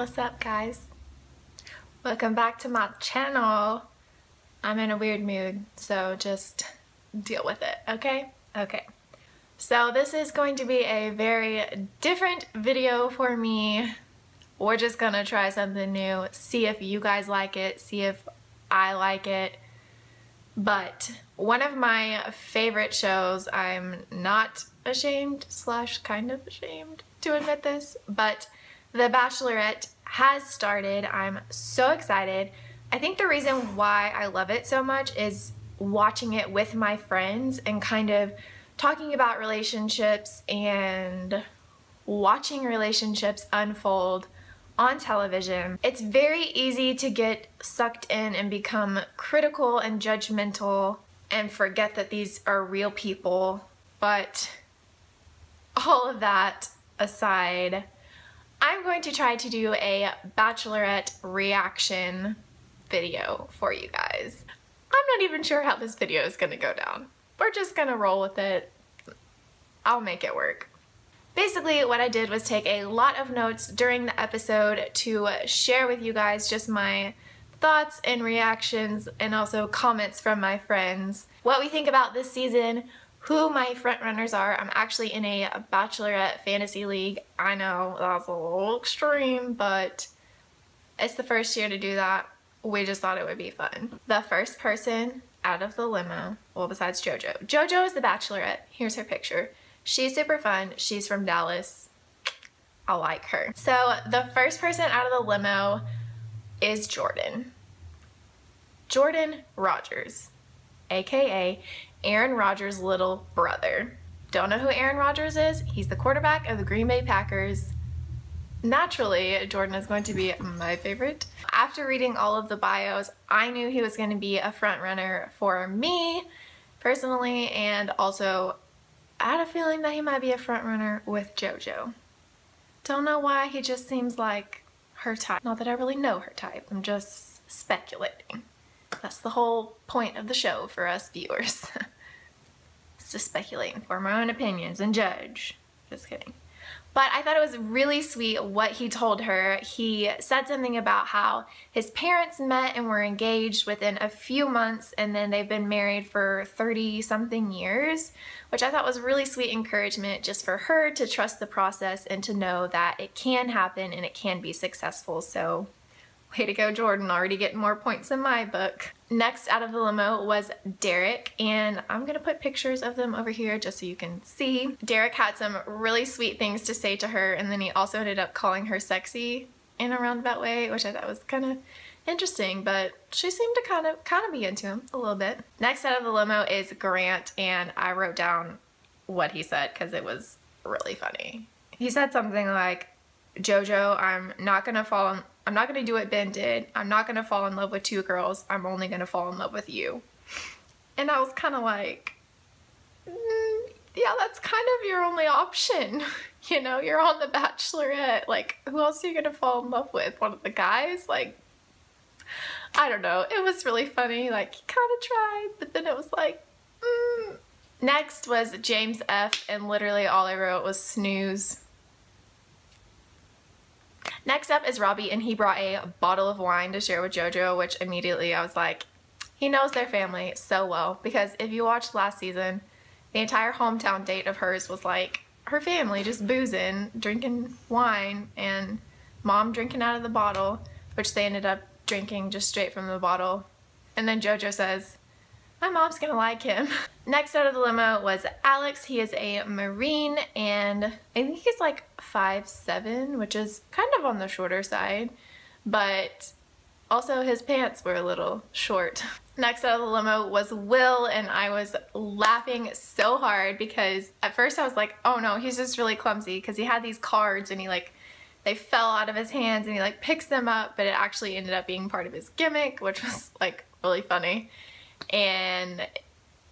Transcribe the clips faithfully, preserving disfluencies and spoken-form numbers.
What's up, guys? Welcome back to my channel. I'm in a weird mood, so just deal with it, okay? Okay. So this is going to be a very different video for me. We're just gonna try something new, see if you guys like it, see if I like it. But one of my favorite shows, I'm not ashamed slash kind of ashamed to admit this, but The Bachelorette has started. I'm so excited. I think the reason why I love it so much is watching it with my friends and kind of talking about relationships and watching relationships unfold on television. It's very easy to get sucked in and become critical and judgmental and forget that these are real people. But all of that aside, I'm going to try to do a Bachelorette reaction video for you guys. I'm not even sure how this video is gonna go down. We're just gonna roll with it. I'll make it work. Basically, what I did was take a lot of notes during the episode to share with you guys just my thoughts and reactions and also comments from my friends. What we think about this season, who my frontrunners are. I'm actually in a Bachelorette fantasy league. I know that's a little extreme, but it's the first year to do that. We just thought it would be fun. The first person out of the limo, well, besides JoJo. JoJo is the Bachelorette. Here's her picture. She's super fun. She's from Dallas. I like her. So the first person out of the limo is Jordan. Jordan Rogers, A K A Aaron Rodgers' little brother. Don't know who Aaron Rodgers is. He's the quarterback of the Green Bay Packers. Naturally, Jordan is going to be my favorite. After reading all of the bios, I knew he was going to be a front runner for me personally, and also I had a feeling that he might be a front runner with JoJo. Don't know why, he just seems like her type. Not that I really know her type, I'm just speculating. That's the whole point of the show for us viewers. It's to speculate and form our own opinions and judge. Just kidding. But I thought it was really sweet what he told her. He said something about how his parents met and were engaged within a few months, and then they've been married for thirty something years, which I thought was really sweet encouragement just for her to trust the process and to know that it can happen and it can be successful. So way to go, Jordan, already getting more points in my book. Next out of the limo was Derek, and I'm gonna put pictures of them over here just so you can see. Derek had some really sweet things to say to her, and then he also ended up calling her sexy in a roundabout way, which I thought was kind of interesting, but she seemed to kind of kind of be into him a little bit. Next out of the limo is Grant, and I wrote down what he said because it was really funny. He said something like, JoJo, I'm not gonna fall in I'm not gonna do what Ben did. I'm not gonna fall in love with two girls. I'm only gonna fall in love with you. And I was kind of like, mm, yeah, that's kind of your only option. You know, you're on The Bachelorette. Like, who else are you gonna fall in love with? One of the guys? Like, I don't know. It was really funny. Like, he kind of tried, but then it was like, mm. Next was James F, and literally all I wrote was snooze. Next up is Robbie, and he brought a bottle of wine to share with JoJo, which immediately I was like, he knows their family so well, because if you watched last season, the entire hometown date of hers was like her family just boozing, drinking wine, and mom drinking out of the bottle, which they ended up drinking just straight from the bottle. And then JoJo says, my mom's gonna like him. Next out of the limo was Alex. He is a Marine, and I think he's like five seven, which is kind of on the shorter side, but also his pants were a little short. Next out of the limo was Will, and I was laughing so hard because at first I was like, oh no, he's just really clumsy, because he had these cards and he like, they fell out of his hands and he like picks them up, but it actually ended up being part of his gimmick, which was like really funny. And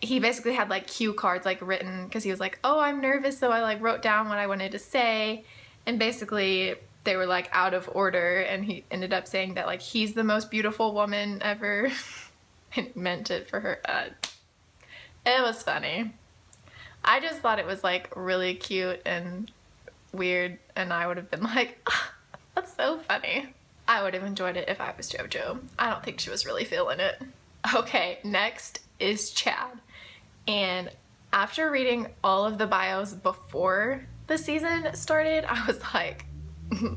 he basically had like cue cards like written, because he was like, oh, I'm nervous, so I like wrote down what I wanted to say, and basically they were like out of order, and he ended up saying that like he's the most beautiful woman ever and meant it for her. Uh, it was funny. I just thought it was like really cute and weird, and I would have been like, oh, that's was so funny. I would have enjoyed it if I was JoJo. I don't think she was really feeling it. Okay, next is Chad. And after reading all of the bios before the season started, I was like,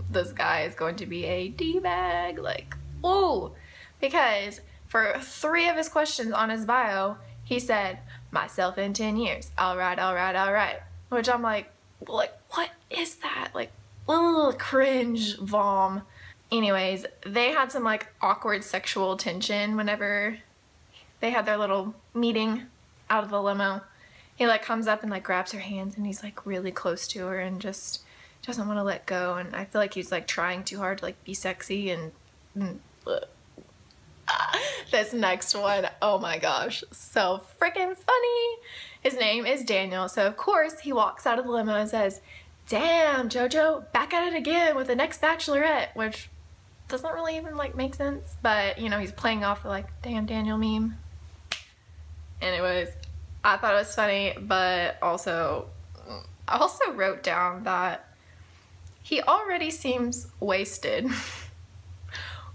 this guy is going to be a D-bag. Like, ooh. Because for three of his questions on his bio, he said, myself in ten years. All right, all right, all right. Which I'm like, like, what is that? Like, little cringe vom. Anyways, they had some like awkward sexual tension whenever they had their little meeting out of the limo. He like comes up and like grabs her hands and he's like really close to her and just doesn't want to let go. And I feel like he's like trying too hard to like be sexy and, and uh, this next one, oh my gosh, so freaking funny. His name is Daniel. So of course he walks out of the limo and says, damn, JoJo, back at it again with the next Bachelorette, which doesn't really even like make sense, but you know, he's playing off the like damn Daniel meme. Anyways, I thought it was funny, but also I also wrote down that he already seems wasted,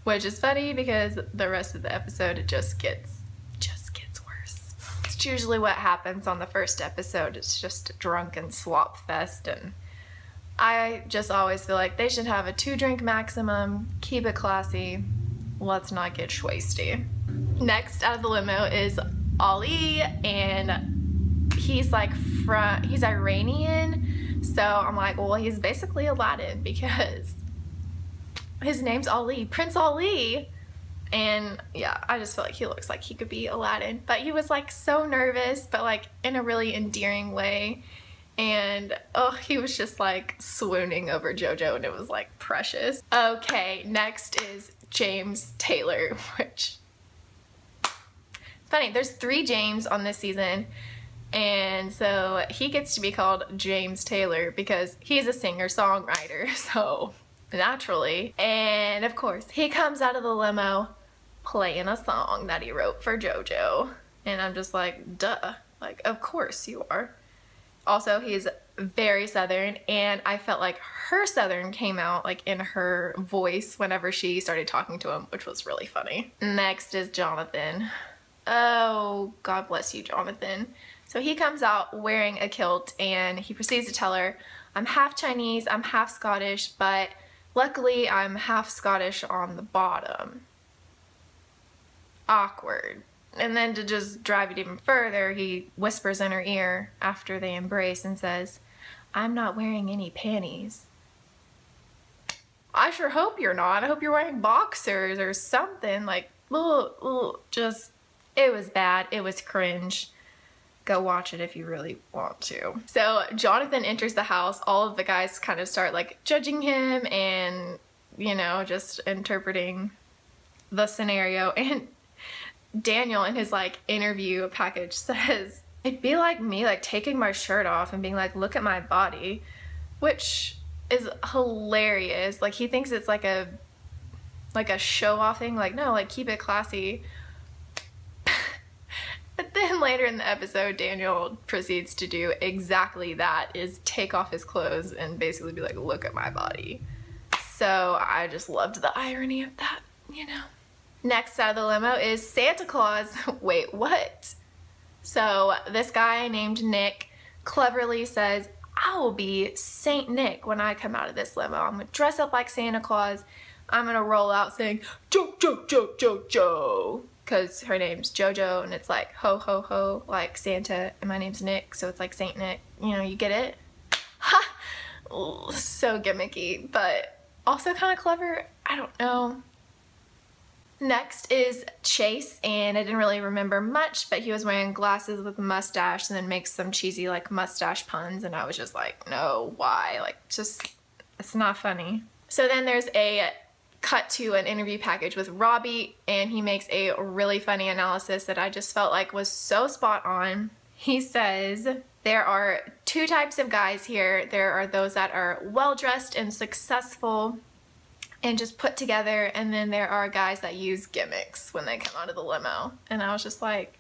which is funny because the rest of the episode it just gets just gets worse. It's usually what happens on the first episode. It's just a drunken slop fest, and I just always feel like they should have a two drink maximum, keep it classy, let's not get schwasty. Next out of the limo is Ali, and he's like from he's Iranian, so I'm like, well, he's basically Aladdin because his name's Ali, Prince Ali. And yeah, I just feel like he looks like he could be Aladdin, but he was like so nervous, but like in a really endearing way. And oh, he was just like swooning over JoJo, and it was like precious. Okay, next is James Taylor, which funny, there's three James on this season, and so he gets to be called James Taylor because he's a singer-songwriter, so naturally. And of course, he comes out of the limo playing a song that he wrote for JoJo, and I'm just like, duh, like of course you are. Also, he's very Southern, and I felt like her Southern came out like in her voice whenever she started talking to him, which was really funny. Next is Jonathan. Oh, God bless you, Jonathan. So he comes out wearing a kilt and he proceeds to tell her, I'm half Chinese, I'm half Scottish, but luckily I'm half Scottish on the bottom. Awkward. And then to just drive it even further, he whispers in her ear after they embrace and says, I'm not wearing any panties. I sure hope you're not. I hope you're wearing boxers or something. Like, ugh, ugh, just... It was bad. It was cringe. Go watch it if you really want to. So Jonathan enters the house. All of the guys kind of start like judging him and, you know, just interpreting the scenario. And Daniel in his like interview package says, it'd be like me like taking my shirt off and being like, look at my body, which is hilarious. Like he thinks it's like a, like a show off thing. Like, no, like keep it classy. But then later in the episode, Daniel proceeds to do exactly that, is take off his clothes and basically be like, look at my body. So I just loved the irony of that, you know. Next out of the limo is Santa Claus. Wait, what? So this guy named Nick cleverly says, I will be Saint Nick when I come out of this limo. I'm gonna dress up like Santa Claus. I'm gonna roll out saying, Jo, Jo, Jo, Jo, Jo. Because her name's JoJo, and it's like ho ho ho, like Santa, and my name's Nick, so it's like Saint Nick, you know, you get it? Ha! Ooh, so gimmicky, but also kind of clever, I don't know. Next is Chase, and I didn't really remember much, but he was wearing glasses with a mustache and then makes some cheesy like mustache puns, and I was just like, no, why? Like, just, it's not funny. So then there's a cut to an interview package with Robbie, and he makes a really funny analysis that I just felt like was so spot on. He says, there are two types of guys here. There are those that are well-dressed and successful and just put together, and then there are guys that use gimmicks when they come out of the limo. And I was just like,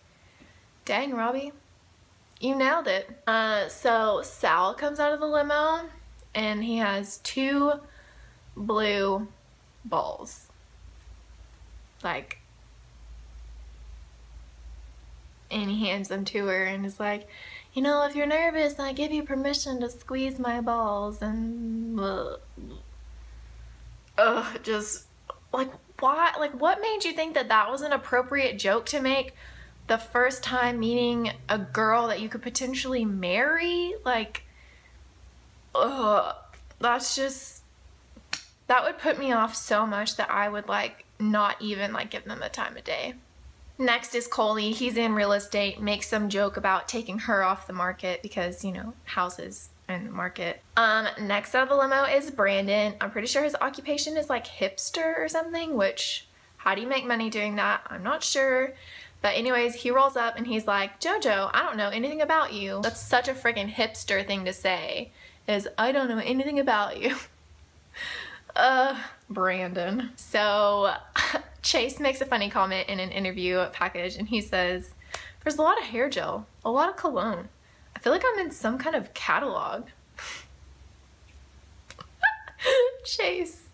dang, Robbie, you nailed it. Uh, so Sal comes out of the limo, and he has two blue balls. Like, and he hands them to her and is like, you know, if you're nervous, I give you permission to squeeze my balls. And ugh, just like, why? Like, what made you think that that was an appropriate joke to make the first time meeting a girl that you could potentially marry? Like, ugh, that's just, that would put me off so much that I would like not even like give them the time of day. Next is Coley. He's in real estate, makes some joke about taking her off the market because, you know, houses and the market. Um, next out of the limo is Brandon. I'm pretty sure his occupation is like hipster or something, which how do you make money doing that? I'm not sure. But anyways, he rolls up and he's like, JoJo, I don't know anything about you. That's such a freaking hipster thing to say, is I don't know anything about you. uh, Brandon. So Chase makes a funny comment in an interview package and he says, there's a lot of hair gel, a lot of cologne. I feel like I'm in some kind of catalog. Chase,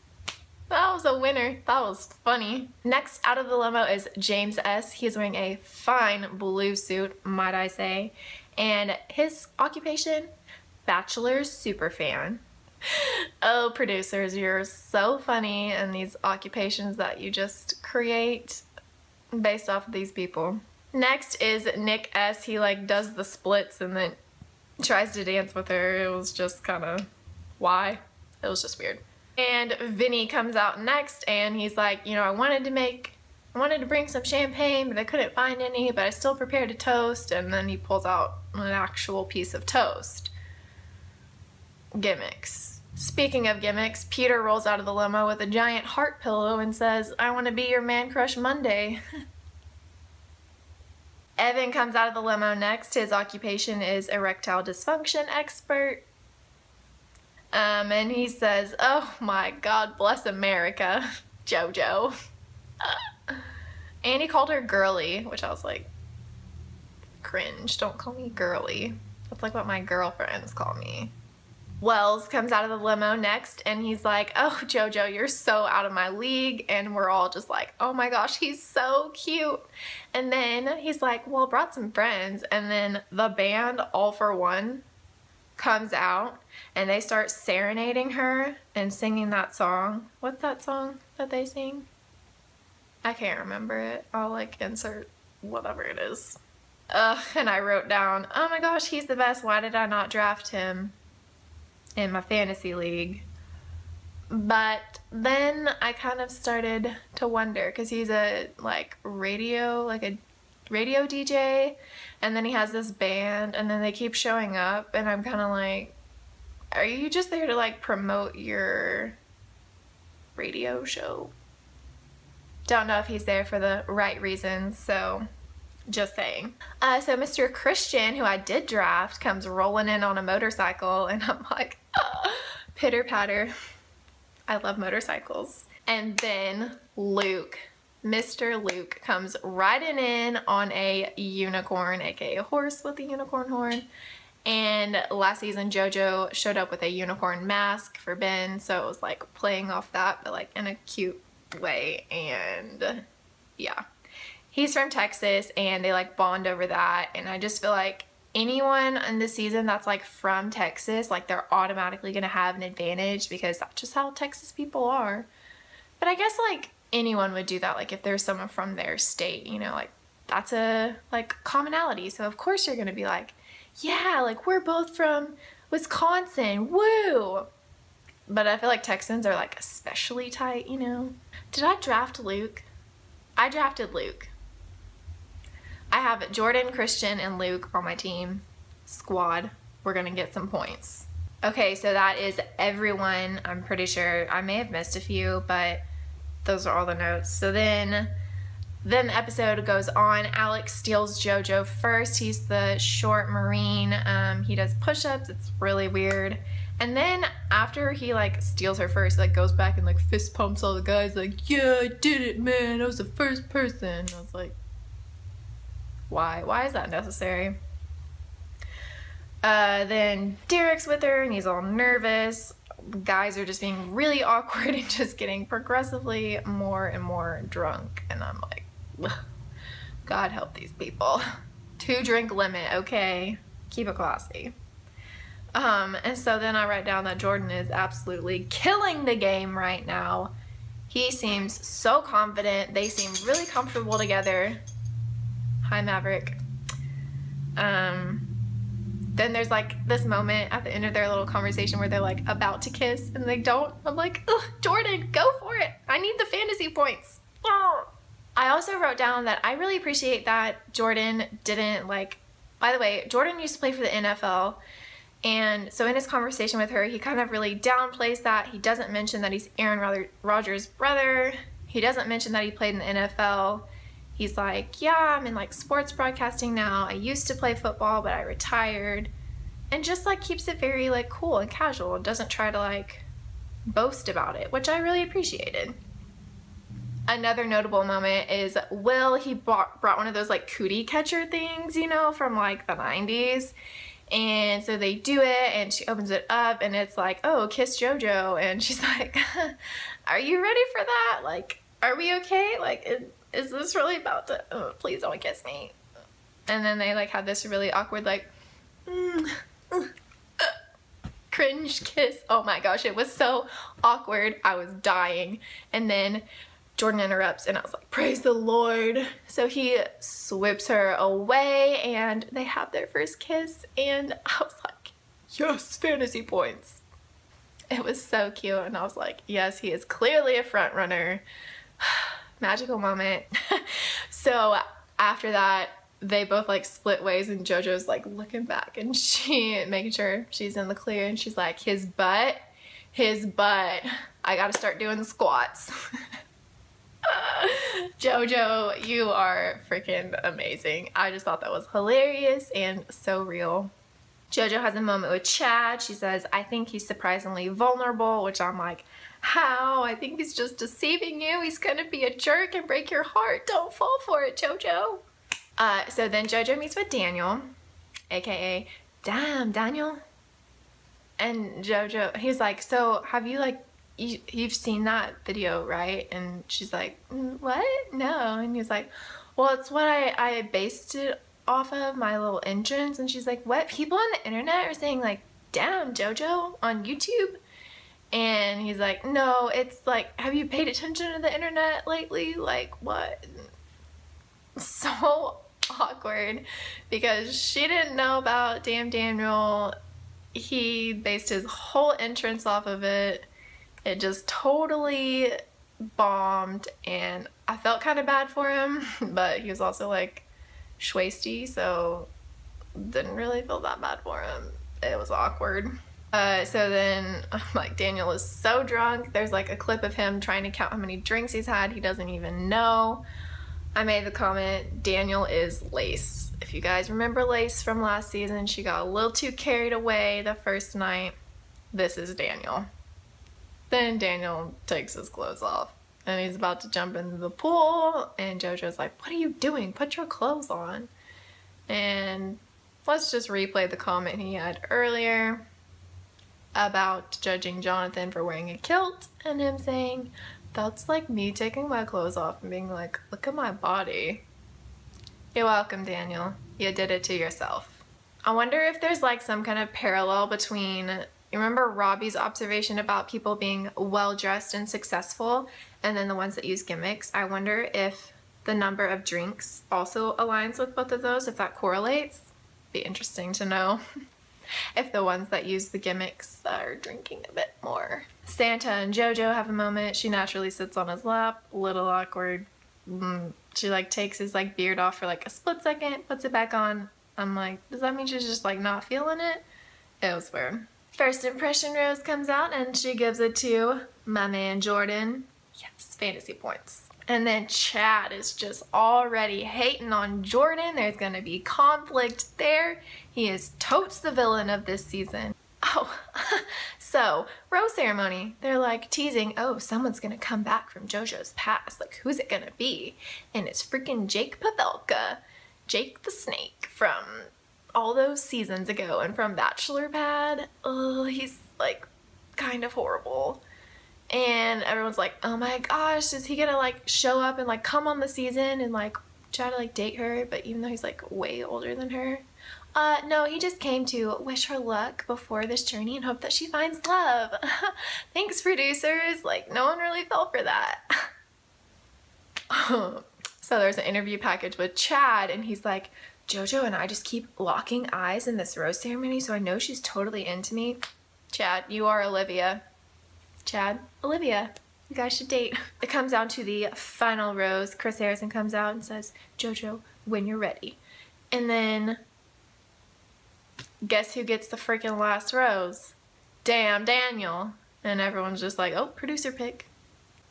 that was a winner. That was funny. Next out of the limo is James S. He's wearing a fine blue suit, might I say, and his occupation, Bachelor superfan. Oh, producers, you're so funny in these occupations that you just create based off of these people. Next is Nick S. He like does the splits and then tries to dance with her. It was just kind of, why? It was just weird. And Vinny comes out next and he's like, you know, I wanted to make, I wanted to bring some champagne, but I couldn't find any, but I still prepared a toast. And then he pulls out an actual piece of toast. Gimmicks. Speaking of gimmicks, Peter rolls out of the limo with a giant heart pillow and says, I want to be your man crush Monday. Evan comes out of the limo next. His occupation is erectile dysfunction expert. Um, and he says, oh my God, bless America, JoJo. And he called her girly, which I was like, cringe, don't call me girly. That's like what my girlfriends call me. Wells comes out of the limo next and he's like, oh JoJo, you're so out of my league. And we're all just like, oh my gosh, he's so cute. And then he's like, well, brought some friends. And then the band All For One comes out and they start serenading her and singing that song. What's that song that they sing? I can't remember it. I'll like insert whatever it is. Ugh, and I wrote down, oh my gosh, he's the best. Why did I not draft him in my fantasy league? But then I kind of started to wonder because he's a like radio like a radio D J and then he has this band and then they keep showing up and I'm kind of like, are you just there to like promote your radio show? Don't know if he's there for the right reasons, so just saying. Uh, so Mister Christian, who I did draft, comes rolling in on a motorcycle and I'm like, pitter patter. I love motorcycles. And then Luke, Mister Luke comes riding in on a unicorn, aka a horse with a unicorn horn. And last season JoJo showed up with a unicorn mask for Ben, so it was like playing off that, but like in a cute way. And yeah, he's from Texas and they like bond over that. And I just feel like anyone in this season that's like from Texas, like they're automatically gonna have an advantage because that's just how Texas people are. But I guess like anyone would do that, like if there's someone from their state, you know, like that's a like commonality. So of course you're gonna be like, yeah, like we're both from Wisconsin, woo. But I feel like Texans are like especially tight, you know. Did I draft Luke? I drafted Luke. I have Jordan, Christian, and Luke on my team squad. We're gonna get some points. Okay, so that is everyone, I'm pretty sure. I may have missed a few, but those are all the notes. So then, then the episode goes on. Alex steals JoJo first. He's the short Marine. Um, he does push-ups. It's really weird. And then after he like steals her first, like goes back and like fist pumps all the guys like, yeah, I did it, man. I was the first person. I was like, why? Why is that necessary? Uh, then Derek's with her and he's all nervous. guys are just being really awkward and just getting progressively more and more drunk, and I'm like, ugh, God help these people. Two drink limit, okay? Keep it classy. Um, and so then I write down that Jordan is absolutely killing the game right now. He seems so confident. They seem really comfortable together. Hi, Maverick. Um, then there's like this moment at the end of their little conversation where they're like about to kiss and they don't. I'm like, ugh, Jordan, go for it. I need the fantasy points. Oh. I also wrote down that I really appreciate that Jordan didn't like, by the way, Jordan used to play for the N F L. And so in his conversation with her, he kind of really downplays that. He doesn't mention that he's Aaron Rodgers' brother. He doesn't mention that he played in the N F L. He's like, yeah, I'm in like sports broadcasting now. I used to play football, but I retired. And just like keeps it very like cool and casual. Doesn't try to like boast about it, which I really appreciated. Another notable moment is Will, he bought, brought one of those like cootie catcher things, you know, from like the nineties. And so they do it and she opens it up and it's like, oh, kiss JoJo. And she's like, are you ready for that? Like, are we okay? Like, is, is this really about to, oh, please don't kiss me. And then they like had this really awkward, like, mm, uh, cringe kiss. Oh my gosh, it was so awkward. I was dying. And then Jordan interrupts and I was like, praise the Lord. So he sweeps her away and they have their first kiss and I was like, yes, fantasy points. It was so cute and I was like, yes, he is clearly a front runner. Magical moment. So after that, they both like split ways and JoJo's like looking back and she making sure she's in the clear and she's like, his butt, his butt. I gotta start doing squats. JoJo, you are freaking amazing. I just thought that was hilarious and so real. JoJo has a moment with Chad. She says, I think he's surprisingly vulnerable, which I'm like, how? I think he's just deceiving you. He's gonna be a jerk and break your heart. Don't fall for it, JoJo. Uh, so then JoJo meets with Daniel, aka Damn Daniel. And JoJo, he's like, so have you like You, you've seen that video, right? And she's like, what? No. And he's like, well, it's what I, I based it off of, my little entrance. And she's like, what? People on the internet are saying like, damn, JoJo on YouTube? And he's like, no, it's like, have you paid attention to the internet lately? Like, what? So awkward because she didn't know about Damn Daniel. He based his whole entrance off of it. It just totally bombed and I felt kind of bad for him, but he was also like schwasty, so didn't really feel that bad for him. It was awkward. Uh, so then like Daniel is so drunk. There's like a clip of him trying to count how many drinks he's had. He doesn't even know. I made the comment, Daniel is Lace. If you guys remember Lace from last season, she got a little too carried away the first night. This is Daniel. Then Daniel takes his clothes off and he's about to jump into the pool and JoJo's like, what are you doing? Put your clothes on. And let's just replay the comment he had earlier about judging Jonathan for wearing a kilt and him saying, that's like me taking my clothes off and being like, look at my body. You're welcome, Daniel. You did it to yourself. I wonder if there's like some kind of parallel between, you remember Robbie's observation about people being well-dressed and successful and then the ones that use gimmicks? I wonder if the number of drinks also aligns with both of those, if that correlates. Be interesting to know if the ones that use the gimmicks are drinking a bit more. Santa and JoJo have a moment. She naturally sits on his lap, a little awkward. She like takes his like beard off for like a split second, puts it back on. I'm like, does that mean she's just like not feeling it? It was weird. First impression rose comes out and she gives it to my man Jordan. Yes, fantasy points. And then Chad is just already hating on Jordan. There's gonna be conflict there. He is totes the villain of this season. Oh, so rose ceremony. They're like teasing, oh, someone's gonna come back from JoJo's past. Like, who's it gonna be? And it's freaking Jake Pavelka. Jake the Snake from all those seasons ago and from Bachelor Pad. Oh, he's like kind of horrible. And everyone's like, oh my gosh, is he gonna like show up and like come on the season and like try to like date her? But even though he's like way older than her. Uh, no, he just came to wish her luck before this journey and hope that she finds love. Thanks, producers. Like, no one really fell for that. So there's an interview package with Chad, and he's like, JoJo and I just keep locking eyes in this rose ceremony, so I know she's totally into me. Chad, you are Olivia. Chad, Olivia, you guys should date. It comes down to the final rose. Chris Harrison comes out and says, JoJo, when you're ready. And then guess who gets the freaking last rose? Damn Daniel. And everyone's just like, oh, producer pick.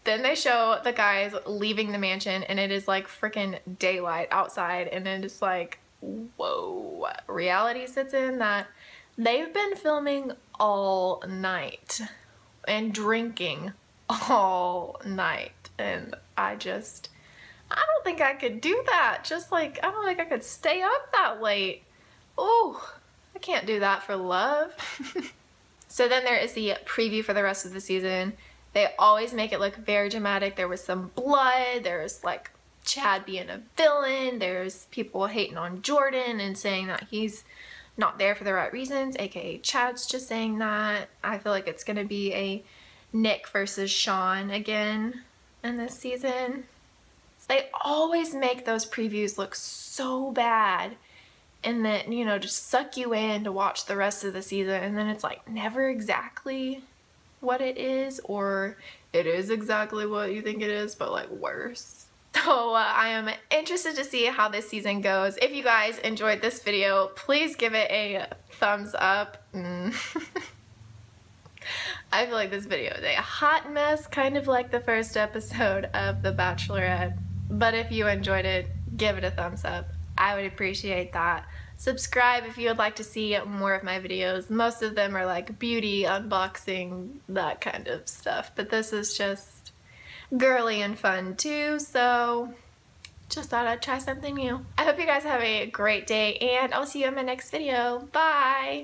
Then they show the guys leaving the mansion, and it is like freaking daylight outside, and it is like, whoa. Reality sits in that they've been filming all night and drinking all night, and I just, I don't think I could do that. Just like, I don't think I could stay up that late. Oh, I can't do that for love. So then there is the preview for the rest of the season. They always make it look very dramatic. There was some blood, there's like Chad being a villain, there's people hating on Jordan and saying that he's not there for the right reasons, aka Chad's just saying that. I feel like it's gonna be a Nick versus Sean again in this season. They always make those previews look so bad, and then, you know, just suck you in to watch the rest of the season, and then it's like never exactly what it is, or it is exactly what you think it is, but like worse. So uh, I am interested to see how this season goes. If you guys enjoyed this video, please give it a thumbs up. Mm. I feel like this video is a hot mess, kind of like the first episode of The Bachelorette. But if you enjoyed it, give it a thumbs up. I would appreciate that. Subscribe if you would like to see more of my videos. Most of them are like beauty, unboxing, that kind of stuff. But this is just girly and fun too, so just thought I'd try something new. I hope you guys have a great day, and I'll see you in my next video. Bye!